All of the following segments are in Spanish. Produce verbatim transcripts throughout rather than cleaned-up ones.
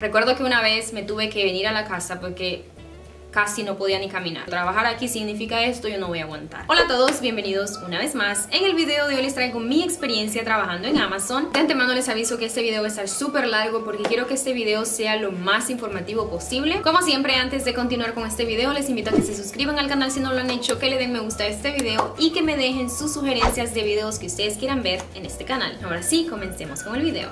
Recuerdo que una vez me tuve que venir a la casa porque casi no podía ni caminar. Trabajar aquí significa esto, yo no voy a aguantar. Hola a todos, bienvenidos una vez más. En el video de hoy les traigo mi experiencia trabajando en Amazon. De antemano les aviso que este video va a estar súper largo porque quiero que este video sea lo más informativo posible. Como siempre, antes de continuar con este video, les invito a que se suscriban al canal si no lo han hecho, que le den me gusta a este video y que me dejen sus sugerencias de videos que ustedes quieran ver en este canal. Ahora sí, comencemos con el video.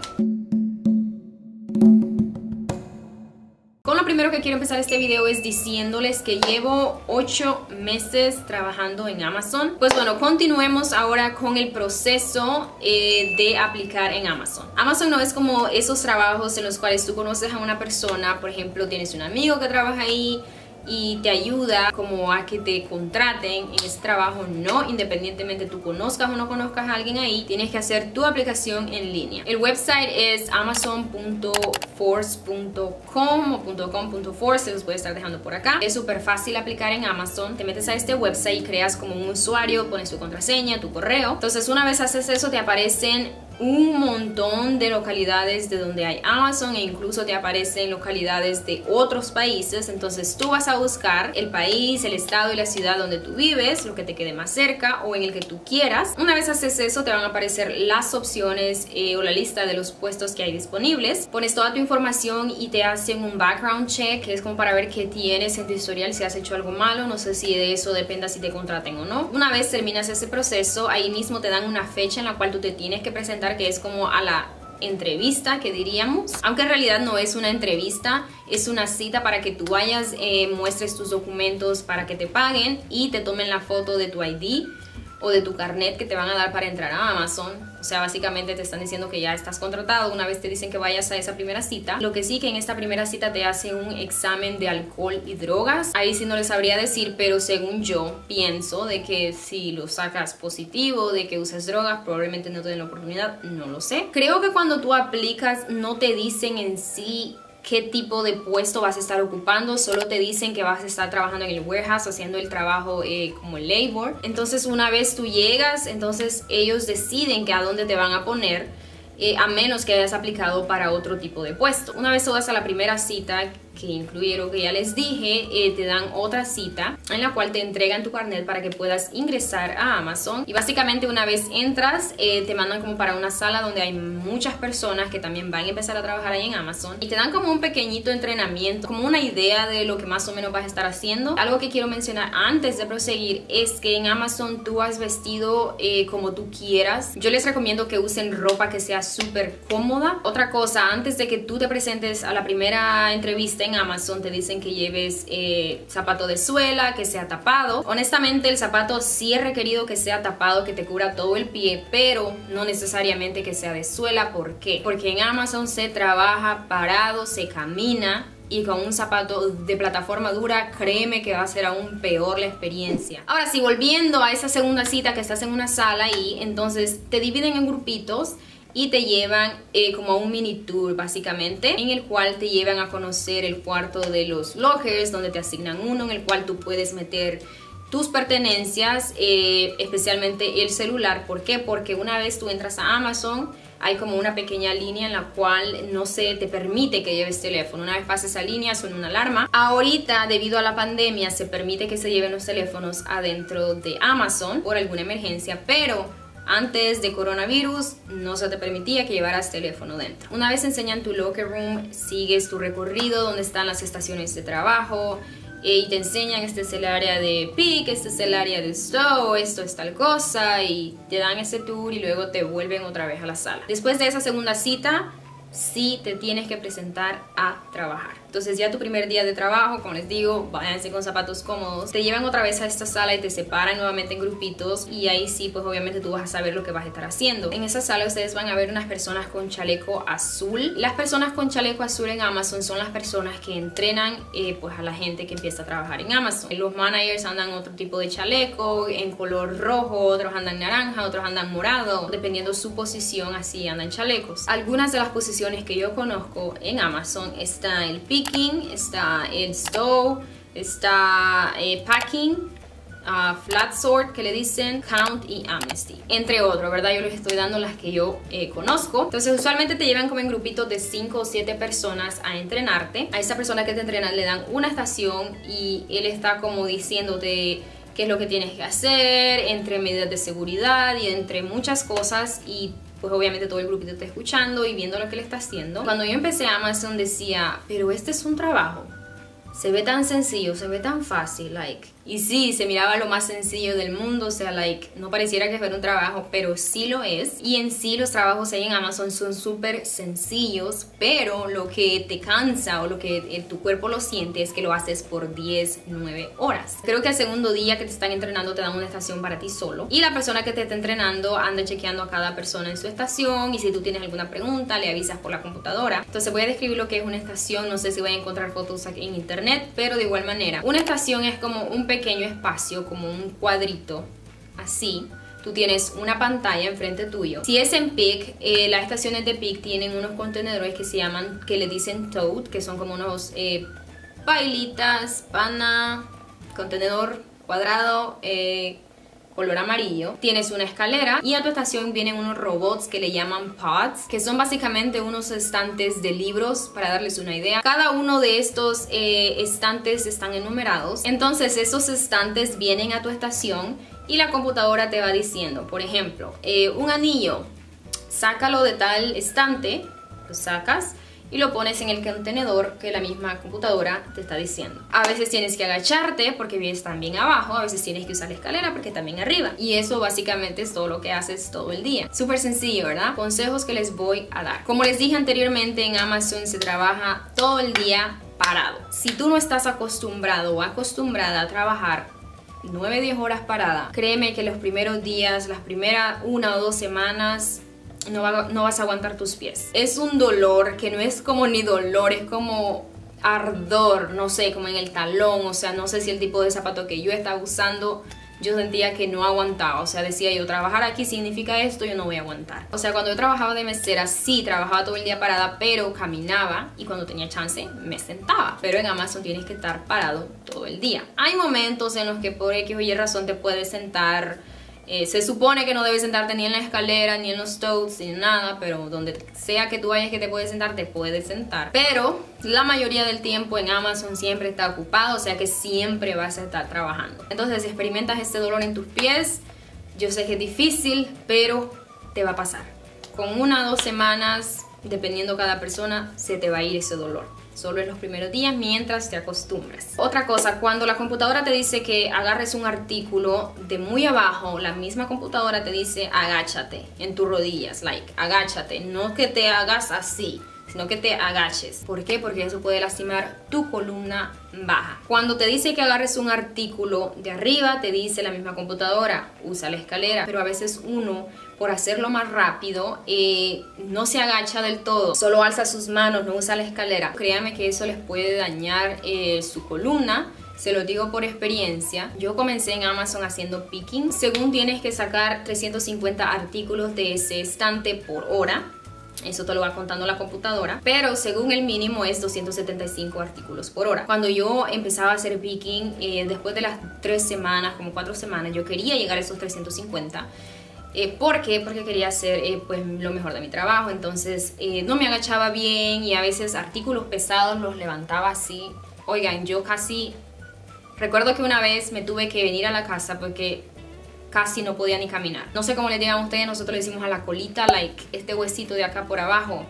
Con lo primero que quiero empezar este video es diciéndoles que llevo ocho meses trabajando en Amazon. Pues bueno, continuemos ahora con el proceso eh, de aplicar en Amazon. Amazon no es como esos trabajos en los cuales tú conoces a una persona, por ejemplo, tienes un amigo que trabaja ahí y te ayuda como a que te contraten en ese trabajo. No, independientemente tú conozcas o no conozcas a alguien ahí, tienes que hacer tu aplicación en línea. El website es amazon punto force punto com o .com.force, se los voy a estar dejando por acá. Es súper fácil aplicar en Amazon. Te metes a este website y creas como un usuario, pones tu contraseña, tu correo. Entonces una vez haces eso te aparecen un montón de localidades de donde hay Amazon e incluso te aparecen localidades de otros países. Entonces tú vas a buscar el país, el estado y la ciudad donde tú vives, lo que te quede más cerca o en el que tú quieras. Una vez haces eso te van a aparecer las opciones eh, o la lista de los puestos que hay disponibles. Pones toda tu información y te hacen un background check, que es como para ver qué tienes en tu historial, si has hecho algo malo. No sé si de eso dependa si te contraten o no. Una vez terminas ese proceso, ahí mismo te dan una fecha en la cual tú te tienes que presentar, que es como a la entrevista que diríamos, aunque en realidad no es una entrevista, es una cita para que tú vayas, eh, muestres tus documentos para que te paguen y te tomen la foto de tu I D o de tu carnet que te van a dar para entrar a Amazon. O sea, básicamente te están diciendo que ya estás contratado una vez te dicen que vayas a esa primera cita. Lo que sí, que en esta primera cita te hacen un examen de alcohol y drogas. Ahí sí no les sabría decir, pero según yo pienso de que si lo sacas positivo, de que usas drogas, probablemente no te den la oportunidad, no lo sé. Creo que cuando tú aplicas no te dicen en sí qué tipo de puesto vas a estar ocupando, solo te dicen que vas a estar trabajando en el warehouse, haciendo el trabajo eh, como el labor. Entonces una vez tú llegas, entonces ellos deciden que a dónde te van a poner, eh, a menos que hayas aplicado para otro tipo de puesto. Una vez tú vas a la primera cita, que incluye lo que ya les dije, eh, te dan otra cita en la cual te entregan tu carnet para que puedas ingresar a Amazon. Y básicamente una vez entras, eh, te mandan como para una sala donde hay muchas personas que también van a empezar a trabajar ahí en Amazon. Y te dan como un pequeñito entrenamiento, como una idea de lo que más o menos vas a estar haciendo. Algo que quiero mencionar antes de proseguir es que en Amazon tú vas vestido eh, como tú quieras. Yo les recomiendo que usen ropa que sea súper cómoda. Otra cosa, antes de que tú te presentes a la primera entrevista en Amazon te dicen que lleves eh, zapato de suela, que sea tapado. Honestamente el zapato sí es requerido que sea tapado, que te cubra todo el pie, pero no necesariamente que sea de suela. ¿Por qué? Porque en Amazon se trabaja parado, se camina, y con un zapato de plataforma dura, créeme que va a ser aún peor la experiencia. Ahora sí, volviendo a esa segunda cita que estás en una sala y entonces te dividen en grupitos y te llevan eh, como a un mini tour básicamente, en el cual te llevan a conocer el cuarto de los lockers, donde te asignan uno en el cual tú puedes meter tus pertenencias, eh, especialmente el celular. ¿Por qué? Porque una vez tú entras a Amazon hay como una pequeña línea en la cual no se te permite que lleves teléfono. Una vez pases esa línea suena una alarma. Ahorita, debido a la pandemia, se permite que se lleven los teléfonos adentro de Amazon por alguna emergencia, pero antes de coronavirus no se te permitía que llevaras teléfono dentro. Una vez enseñan tu locker room, sigues tu recorrido donde están las estaciones de trabajo y te enseñan este es el área de pick, este es el área de stow, esto es tal cosa, y te dan ese tour y luego te vuelven otra vez a la sala. Después de esa segunda cita sí te tienes que presentar a trabajar. Entonces ya tu primer día de trabajo, como les digo, váyanse con zapatos cómodos. Te llevan otra vez a esta sala y te separan nuevamente en grupitos, y ahí sí pues obviamente tú vas a saber lo que vas a estar haciendo. En esa sala ustedes van a ver unas personas con chaleco azul. Las personas con chaleco azul en Amazon son las personas que entrenan eh, pues a la gente que empieza a trabajar en Amazon. Los managers andan otro tipo de chaleco en color rojo, otros andan naranja, otros andan morado, dependiendo su posición así andan chalecos. Algunas de las posiciones que yo conozco en Amazon está el picking, está el stow, está eh, packing, uh, Flat Sword, que le dicen, Count y Amnesty, entre otros, ¿verdad? Yo les estoy dando las que yo eh, conozco. Entonces usualmente te llevan como en grupitos de cinco o siete personas a entrenarte. A esa persona que te entrena le dan una estación y él está como diciéndote qué es lo que tienes que hacer, entre medidas de seguridad y entre muchas cosas, y pues obviamente todo el grupito está escuchando y viendo lo que le está haciendo. Cuando yo empecé a Amazon decía, pero este es un trabajo, se ve tan sencillo, se ve tan fácil, like. Y sí, se miraba lo más sencillo del mundo, o sea, like, no pareciera que fuera un trabajo, pero sí lo es. Y en sí los trabajos ahí en Amazon son súper sencillos, pero lo que te cansa o lo que tu cuerpo lo siente es que lo haces por diez, nueve horas. Creo que el segundo día que te están entrenando te dan una estación para ti solo. Y la persona que te está entrenando anda chequeando a cada persona en su estación, y si tú tienes alguna pregunta le avisas por la computadora. Entonces voy a describir lo que es una estación, no sé si voy a encontrar fotos en internet, pero de igual manera. Una estación es como un pequeño pequeño espacio, como un cuadrito así. Tú tienes una pantalla enfrente tuyo. Si es en P I C, eh, las estaciones de P I C tienen unos contenedores que se llaman, que le dicen tote, que son como unos eh, pailitas, pana, contenedor cuadrado, eh, color amarillo. Tienes una escalera y a tu estación vienen unos robots que le llaman pods, que son básicamente unos estantes de libros. Para darles una idea, cada uno de estos eh, estantes están enumerados. Entonces esos estantes vienen a tu estación y la computadora te va diciendo, por ejemplo, eh, un anillo, sácalo de tal estante, lo sacas y lo pones en el contenedor que la misma computadora te está diciendo. A veces tienes que agacharte porque están bien abajo, a veces tienes que usar la escalera porque están bien arriba. Y eso básicamente es todo lo que haces todo el día. Súper sencillo, ¿verdad? Consejos que les voy a dar. Como les dije anteriormente, en Amazon se trabaja todo el día parado. Si tú no estás acostumbrado o acostumbrada a trabajar nueve a diez horas parada, créeme que los primeros días, las primeras una o dos semanas, No, va, no vas a aguantar tus pies. Es un dolor que no es como ni dolor, es como ardor, no sé, como en el talón. O sea, no sé si el tipo de zapato que yo estaba usando, yo sentía que no aguantaba. O sea, decía yo, trabajar aquí significa esto, yo no voy a aguantar. O sea, cuando yo trabajaba de mesera, sí, trabajaba todo el día parada, pero caminaba, y cuando tenía chance, me sentaba. Pero en Amazon tienes que estar parado todo el día. Hay momentos en los que por X o Y razón te puedes sentar. Eh, se supone que no debes sentarte ni en la escalera, ni en los totes, ni en nada, pero donde sea que tú vayas que te puedes sentar, te puedes sentar. Pero la mayoría del tiempo en Amazon siempre está ocupado, o sea que siempre vas a estar trabajando. Entonces, si experimentas este dolor en tus pies, yo sé que es difícil, pero te va a pasar. Con una o dos semanas, dependiendo cada persona, se te va a ir ese dolor. Solo en los primeros días, mientras te acostumbras. Otra cosa, cuando la computadora te dice que agarres un artículo de muy abajo, la misma computadora te dice agáchate en tus rodillas, like, agáchate, no que te hagas así, sino que te agaches. ¿Por qué? Porque eso puede lastimar tu columna baja. Cuando te dice que agarres un artículo de arriba, te dice la misma computadora, usa la escalera. Pero a veces uno, por hacerlo más rápido, eh, no se agacha del todo, solo alza sus manos, no usa la escalera. Créanme que eso les puede dañar eh, su columna. Se lo digo por experiencia. Yo comencé en Amazon haciendo picking. Según tienes que sacar trescientos cincuenta artículos de ese estante por hora. Eso te lo va contando la computadora, pero según el mínimo es doscientos setenta y cinco artículos por hora. Cuando yo empezaba a hacer picking, eh, después de las tres semanas, como cuatro semanas, yo quería llegar a esos trescientos cincuenta. Eh, ¿Por qué? Porque quería hacer eh, pues, lo mejor de mi trabajo. Entonces eh, no me agachaba bien y a veces artículos pesados los levantaba así. Oigan, yo casi... Recuerdo que una vez me tuve que venir a la casa porque... casi no podía ni caminar. No sé cómo le digan a ustedes, nosotros le decimos a la colita, like, este huesito de acá por abajo.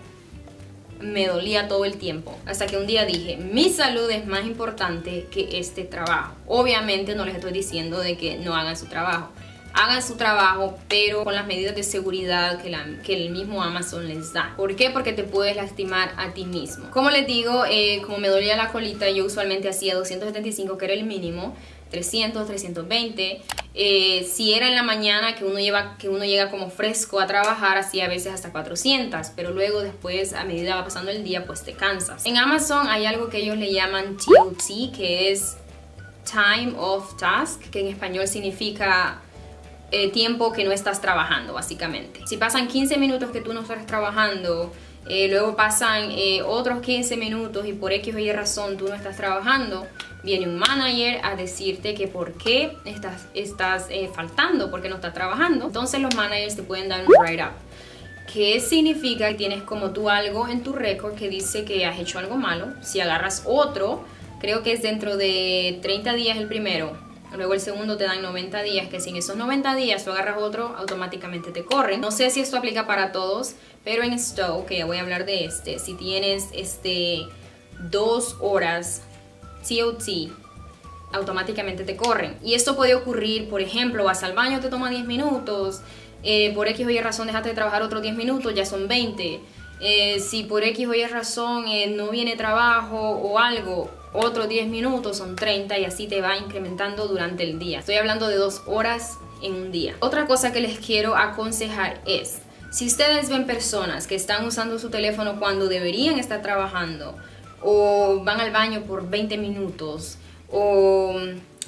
Me dolía todo el tiempo. Hasta que un día dije, mi salud es más importante que este trabajo. Obviamente no les estoy diciendo de que no hagan su trabajo. Hagan su trabajo, pero con las medidas de seguridad que, la, que el mismo Amazon les da. ¿Por qué? Porque te puedes lastimar a ti mismo. Como les digo, eh, como me dolía la colita, yo usualmente hacía doscientos setenta y cinco, que era el mínimo, trescientos, trescientos veinte. Eh, si era en la mañana que uno, lleva, que uno llega como fresco a trabajar, así a veces hasta cuatrocientos, pero luego después a medida va pasando el día pues te cansas. En Amazon hay algo que ellos le llaman T O T, que es Time Off Task, que en español significa eh, tiempo que no estás trabajando básicamente. Si pasan quince minutos que tú no estás trabajando eh, luego pasan eh, otros quince minutos y por X o Y razón tú no estás trabajando, viene un manager a decirte que por qué estás, estás eh, faltando, por qué no estás trabajando. Entonces los managers te pueden dar un write-up, que significa que tienes como tú algo en tu récord que dice que has hecho algo malo. Si agarras otro, creo que es dentro de treinta días el primero, luego el segundo te dan noventa días, que sin esos noventa días tú agarras otro, automáticamente te corren. No sé si esto aplica para todos, pero en Stow, que ya voy a hablar de este, si tienes este dos horas C O T, automáticamente te corren. Y esto puede ocurrir, por ejemplo, vas al baño, te toma diez minutos, eh, por X o Y razón dejaste de trabajar otros diez minutos, ya son veinte. Eh, si por X o Y razón eh, no viene trabajo o algo, otros diez minutos son treinta, y así te va incrementando durante el día. Estoy hablando de dos horas en un día. Otra cosa que les quiero aconsejar es, si ustedes ven personas que están usando su teléfono cuando deberían estar trabajando, o van al baño por veinte minutos, o,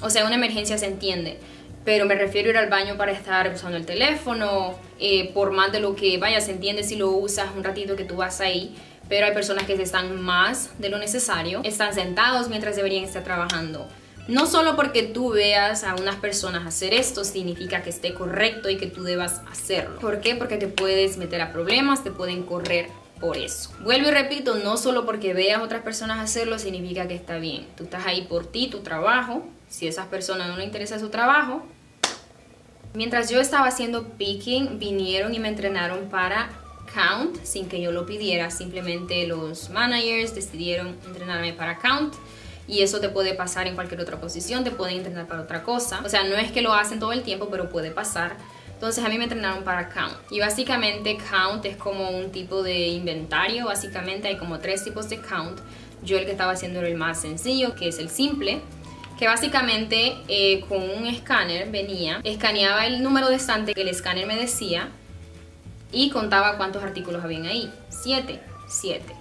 o sea, una emergencia se entiende, pero me refiero a ir al baño para estar usando el teléfono, eh, por más de lo que vaya, se entiende si lo usas un ratito que tú vas ahí, pero hay personas que están más de lo necesario, están sentados mientras deberían estar trabajando. No solo porque tú veas a unas personas hacer esto significa que esté correcto y que tú debas hacerlo. ¿Por qué? Porque te puedes meter a problemas, te pueden correr por eso. Vuelvo y repito, no solo porque veas a otras personas hacerlo significa que está bien. Tú estás ahí por ti, tu trabajo. Si a esas personas no les interesa su trabajo. Mientras yo estaba haciendo picking, vinieron y me entrenaron para count, sin que yo lo pidiera, simplemente los managers decidieron entrenarme para count, y eso te puede pasar en cualquier otra posición, te pueden entrenar para otra cosa, o sea, no es que lo hacen todo el tiempo, pero puede pasar. Entonces a mí me entrenaron para count, y básicamente count es como un tipo de inventario. Básicamente hay como tres tipos de count. Yo el que estaba haciendo era el más sencillo, que es el simple, que básicamente eh, con un escáner venía, escaneaba el número de estante que el escáner me decía, y contaba cuántos artículos habían ahí. siete, siete,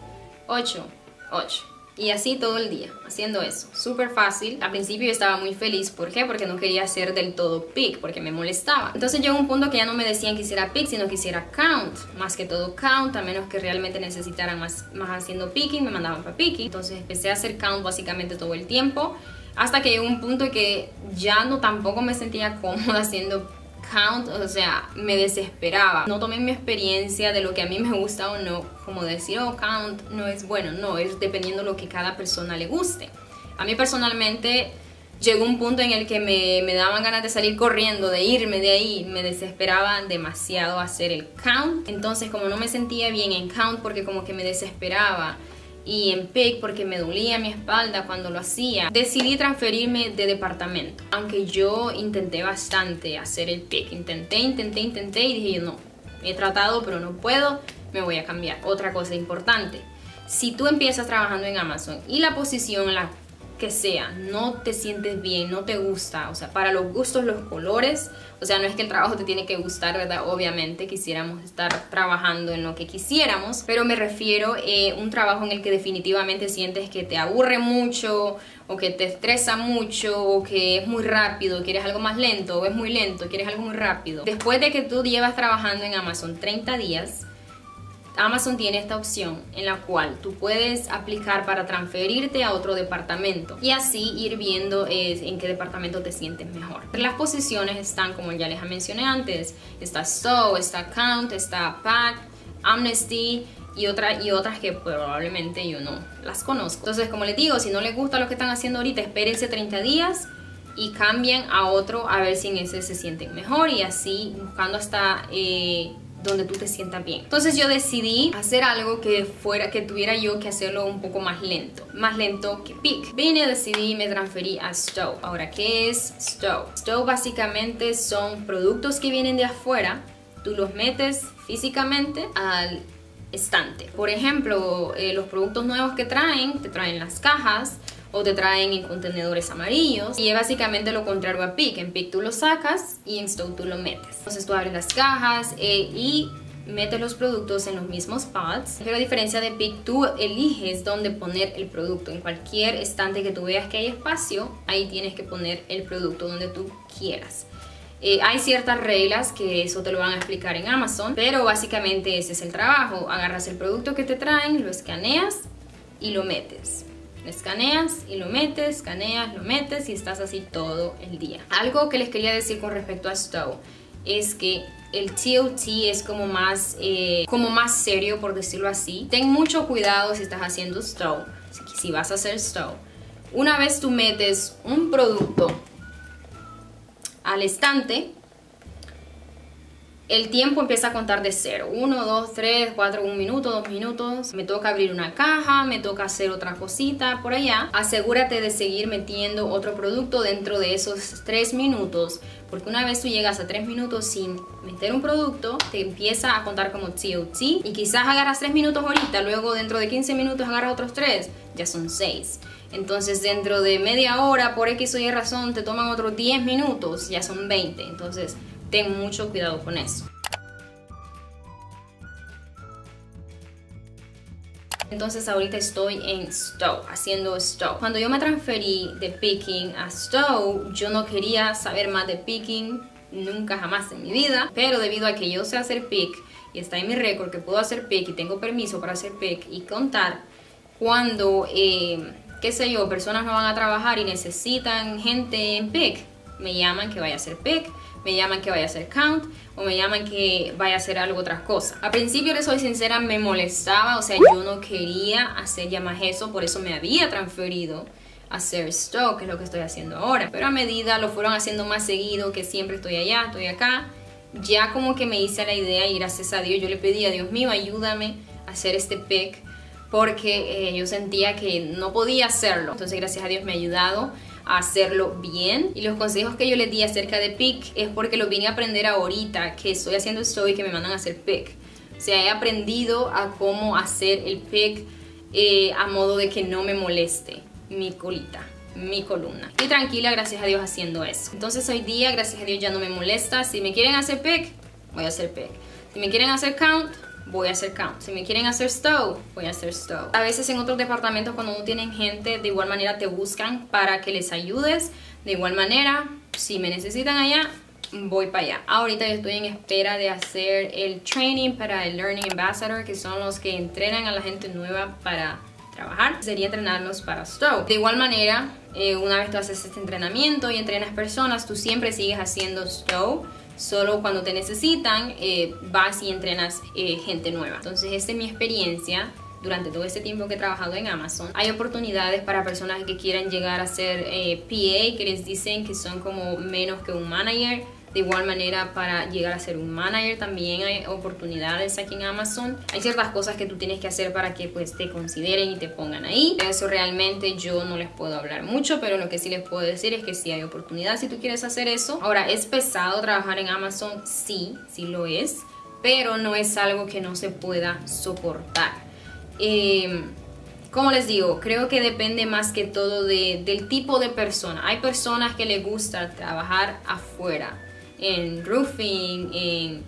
ocho, ocho. Y así todo el día, haciendo eso. Súper fácil. Al principio yo estaba muy feliz. ¿Por qué? Porque no quería hacer del todo pick, porque me molestaba. Entonces llegó un punto que ya no me decían que hiciera pick, sino que hiciera count. Más que todo count, a menos que realmente necesitaran más, más haciendo picking, me mandaban para picking. Entonces empecé a hacer count básicamente todo el tiempo, hasta que llegó un punto que ya no tampoco me sentía cómoda haciendo pick count, o sea, me desesperaba. No tomé mi experiencia de lo que a mí me gusta o no, como decir, oh, count no es bueno, no, es dependiendo de lo que cada persona le guste. A mí personalmente llegó un punto en el que me, me daban ganas de salir corriendo, de irme de ahí, me desesperaba demasiado hacer el count. Entonces, como no me sentía bien en count porque como que me desesperaba, y en pick porque me dolía mi espalda cuando lo hacía, decidí transferirme de departamento. Aunque yo intenté bastante hacer el pick, intenté, intenté, intenté y dije no, he tratado pero no puedo, me voy a cambiar. Otra cosa importante, si tú empiezas trabajando en Amazon y la posición en la que sea no te sientes bien, no te gusta, o sea, para los gustos los colores, o sea, no es que el trabajo te tiene que gustar, ¿verdad? Obviamente quisiéramos estar trabajando en lo que quisiéramos, pero me refiero a eh, un trabajo en el que definitivamente sientes que te aburre mucho, o que te estresa mucho, o que es muy rápido, quieres algo más lento, o es muy lento, quieres algo muy rápido. Después de que tú llevas trabajando en Amazon treinta días, Amazon tiene esta opción en la cual tú puedes aplicar para transferirte a otro departamento y así ir viendo eh, en qué departamento te sientes mejor. Las posiciones están, como ya les mencioné antes, está Stow, está Count, está Pack, Amnesty y, otra, y otras que probablemente yo no las conozco. Entonces, como les digo, si no les gusta lo que están haciendo ahorita, espérense treinta días y cambien a otro a ver si en ese se sienten mejor, y así buscando hasta... Eh, donde tú te sientas bien. Entonces yo decidí hacer algo que fuera, que tuviera yo que hacerlo un poco más lento, más lento que pick. Vine, decidí, me transferí a Stow. Ahora, ¿qué es Stow? Stow básicamente son productos que vienen de afuera, tú los metes físicamente al estante. Por ejemplo, eh, los productos nuevos que traen, te traen las cajas o te traen en contenedores amarillos, y es básicamente lo contrario a pick. En pick tú lo sacas y en Stow tú lo metes. Entonces tú abres las cajas eh, y metes los productos en los mismos pods, pero a diferencia de pick tú eliges dónde poner el producto. En cualquier estante que tú veas que hay espacio, ahí tienes que poner el producto donde tú quieras. Eh, hay ciertas reglas que eso te lo van a explicar en Amazon, pero básicamente ese es el trabajo. Agarras el producto que te traen, lo escaneas y lo metes. Escaneas y lo metes, escaneas, lo metes y estás así todo el día. Algo que les quería decir con respecto a Stow es que el T O T es como más, eh, como más serio, por decirlo así. Ten mucho cuidado si estás haciendo Stow, si vas a hacer Stow. Una vez tú metes un producto al estante, el tiempo empieza a contar de cero. uno, dos, tres, cuatro, un minuto, dos minutos. Me toca abrir una caja, me toca hacer otra cosita por allá. Asegúrate de seguir metiendo otro producto dentro de esos tres minutos, porque una vez tú llegas a tres minutos sin meter un producto, te empieza a contar como T O T. Y quizás agarras tres minutos ahorita, luego dentro de quince minutos agarras otros tres, ya son seis. Entonces dentro de media hora, por X o Y razón, te toman otros diez minutos, ya son veinte. Entonces ten mucho cuidado con eso. Entonces ahorita estoy en Stow, haciendo Stow. Cuando yo me transferí de picking a Stow, yo no quería saber más de picking, nunca jamás en mi vida. Pero debido a que yo sé hacer pick y está en mi récord que puedo hacer pick y tengo permiso para hacer pick y contar, cuando, eh, qué sé yo, personas no van a trabajar y necesitan gente en pick, me llaman que vaya a hacer pick, me llaman que vaya a hacer count o me llaman que vaya a hacer algo, otras cosas. Al principio, les soy sincera, me molestaba, o sea, yo no quería hacer ya más eso, por eso me había transferido a hacer Stow, que es lo que estoy haciendo ahora. Pero a medida lo fueron haciendo más seguido, que siempre estoy allá, estoy acá, ya como que me hice la idea y gracias a Dios yo le pedí a Dios mío, ayúdame a hacer este pick, porque eh, yo sentía que no podía hacerlo. Entonces gracias a Dios me ha ayudado a hacerlo bien, y los consejos que yo les di acerca de pick es porque los vine a aprender ahorita que estoy haciendo Stow y que me mandan a hacer pick. O sea, he aprendido a cómo hacer el pick eh, a modo de que no me moleste mi colita, mi columna, y tranquila, gracias a Dios, haciendo eso. Entonces hoy día, gracias a Dios, ya no me molesta. Si me quieren hacer pick, voy a hacer pick. Si me quieren hacer count, voy a hacer count. Si me quieren hacer Stow, voy a hacer Stow. A veces en otros departamentos, cuando no tienen gente, de igual manera te buscan para que les ayudes. De igual manera, si me necesitan allá, voy para allá. Ahorita yo estoy en espera de hacer el training para el Learning Ambassador, que son los que entrenan a la gente nueva para trabajar. Sería entrenarlos para Stow. De igual manera, eh, una vez tú haces este entrenamiento y entrenas personas, tú siempre sigues haciendo Stow. Solo cuando te necesitan, eh, vas y entrenas eh, gente nueva. Entonces, esta es mi experiencia durante todo este tiempo que he trabajado en Amazon. Hay oportunidades para personas que quieran llegar a ser eh, P A, que les dicen que son como menos que un manager. De igual manera, para llegar a ser un manager también hay oportunidades aquí en Amazon. Hay ciertas cosas que tú tienes que hacer para que pues te consideren y te pongan ahí. De eso realmente yo no les puedo hablar mucho, pero lo que sí les puedo decir es que sí hay oportunidad si tú quieres hacer eso. Ahora, ¿es pesado trabajar en Amazon? Sí, sí lo es, pero no es algo que no se pueda soportar. Eh, Como les digo, creo que depende más que todo de, del tipo de persona. Hay personas que les gusta trabajar afuera, en roofing, en,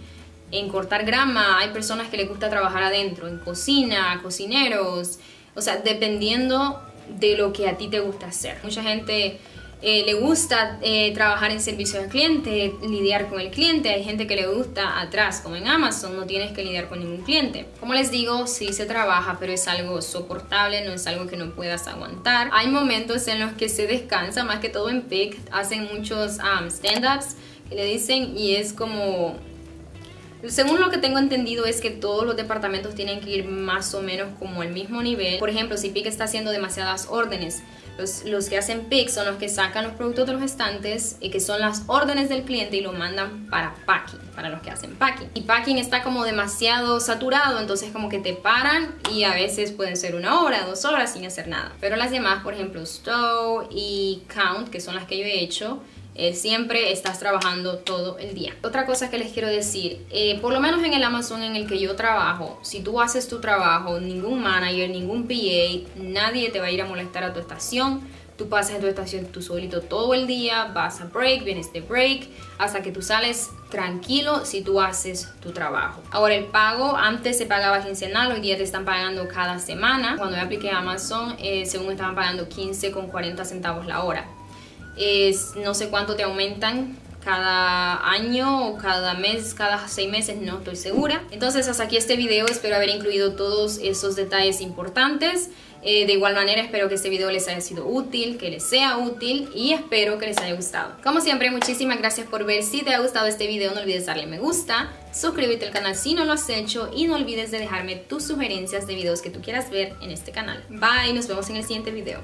en cortar grama. Hay personas que les gusta trabajar adentro, en cocina, cocineros. O sea, dependiendo de lo que a ti te gusta hacer. Mucha gente eh, le gusta eh, trabajar en servicio al cliente, lidiar con el cliente. Hay gente que le gusta atrás, como en Amazon, no tienes que lidiar con ningún cliente. Como les digo, sí se trabaja, pero es algo soportable, no es algo que no puedas aguantar. Hay momentos en los que se descansa, más que todo en pick. Hacen muchos um, stand-ups, le dicen, y es como, según lo que tengo entendido, es que todos los departamentos tienen que ir más o menos como al mismo nivel. Por ejemplo, si pick está haciendo demasiadas órdenes, los, los que hacen pick son los que sacan los productos de los estantes, y que son las órdenes del cliente, y lo mandan para packing, para los que hacen packing. Y packing está como demasiado saturado, entonces como que te paran, y a veces pueden ser una hora, dos horas sin hacer nada. Pero las demás, por ejemplo, Stow y count, que son las que yo he hecho, Eh, siempre estás trabajando todo el día. Otra cosa que les quiero decir, eh, por lo menos en el Amazon en el que yo trabajo, si tú haces tu trabajo, ningún manager, ningún P A, nadie te va a ir a molestar a tu estación. Tú pasas en tu estación tú solito todo el día, vas a break, vienes de break, hasta que tú sales tranquilo si tú haces tu trabajo. Ahora, el pago, antes se pagaba quincenal, hoy día te están pagando cada semana. Cuando yo apliqué a Amazon, eh, según me estaban pagando quince con cuarenta centavos la hora. Es, no sé cuánto te aumentan cada año o cada mes, cada seis meses, no estoy segura. Entonces hasta aquí este video, espero haber incluido todos esos detalles importantes. Eh, de igual manera espero que este video les haya sido útil, que les sea útil y espero que les haya gustado. Como siempre, muchísimas gracias por ver. Si te ha gustado este video, no olvides darle me gusta, suscríbete al canal si no lo has hecho y no olvides de dejarme tus sugerencias de videos que tú quieras ver en este canal. Bye, nos vemos en el siguiente video.